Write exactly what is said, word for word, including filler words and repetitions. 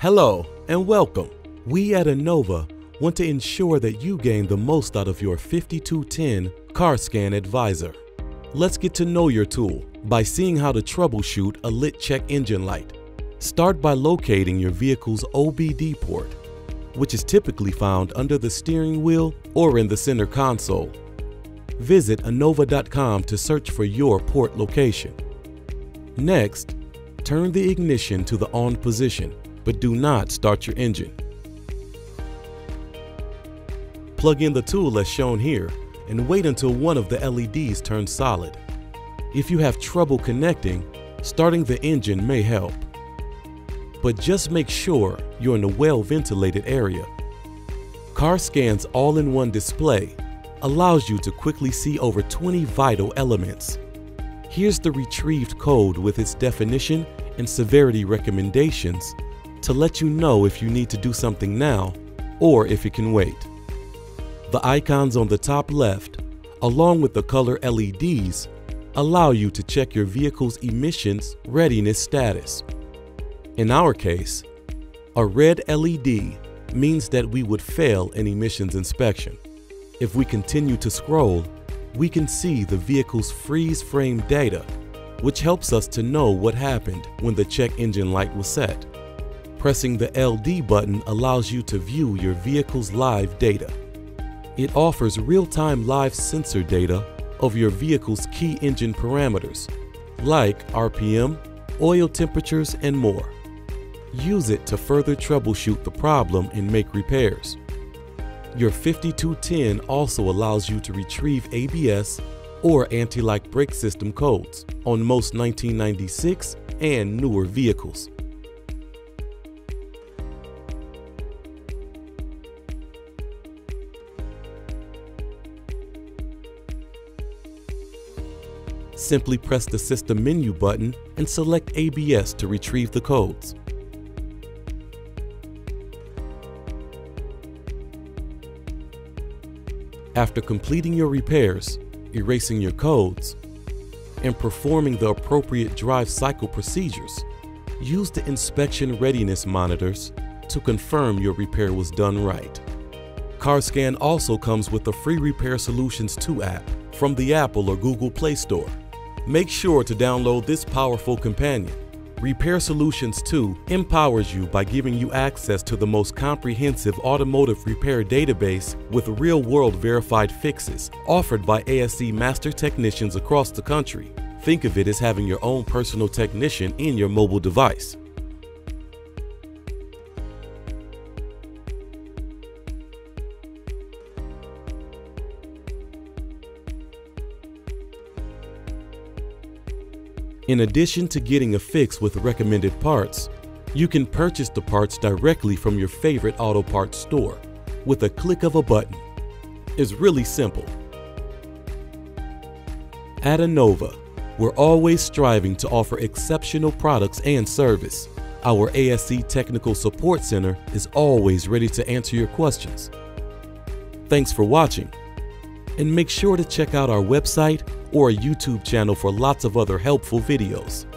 Hello and welcome. We at Innova want to ensure that you gain the most out of your fifty-two ten Car Scan Advisor. Let's get to know your tool by seeing how to troubleshoot a lit check engine light. Start by locating your vehicle's O B D port, which is typically found under the steering wheel or in the center console. Visit Innova dot com to search for your port location. Next, turn the ignition to the on position, but do not start your engine. Plug in the tool as shown here and wait until one of the L E Ds turns solid. If you have trouble connecting, starting the engine may help. But just make sure you're in a well-ventilated area. CarScan's all-in-one display allows you to quickly see over twenty vital elements. Here's the retrieved code with its definition and severity recommendations to let you know if you need to do something now or if it can wait. The icons on the top left, along with the color L E Ds, allow you to check your vehicle's emissions readiness status. In our case, a red L E D means that we would fail an emissions inspection. If we continue to scroll, we can see the vehicle's freeze frame data, which helps us to know what happened when the check engine light was set. Pressing the L D button allows you to view your vehicle's live data. It offers real-time live sensor data of your vehicle's key engine parameters, like R P M, oil temperatures, and more. Use it to further troubleshoot the problem and make repairs. Your fifty-two ten also allows you to retrieve A B S or anti-lock brake system codes on most nineteen ninety-six and newer vehicles. Simply press the system menu button and select A B S to retrieve the codes. After completing your repairs, erasing your codes, and performing the appropriate drive cycle procedures, use the inspection readiness monitors to confirm your repair was done right. CarScan also comes with the free Repair Solutions two app from the Apple or Google Play Store. Make sure to download this powerful companion. Repair Solutions two empowers you by giving you access to the most comprehensive automotive repair database with real-world verified fixes offered by A S E master technicians across the country. Think of it as having your own personal technician in your mobile device. In addition to getting a fix with recommended parts, you can purchase the parts directly from your favorite auto parts store with a click of a button. It's really simple. At Innova, we're always striving to offer exceptional products and service. Our A S E Technical Support Center is always ready to answer your questions. Thanks for watching, and make sure to check out our website or a YouTube channel for lots of other helpful videos.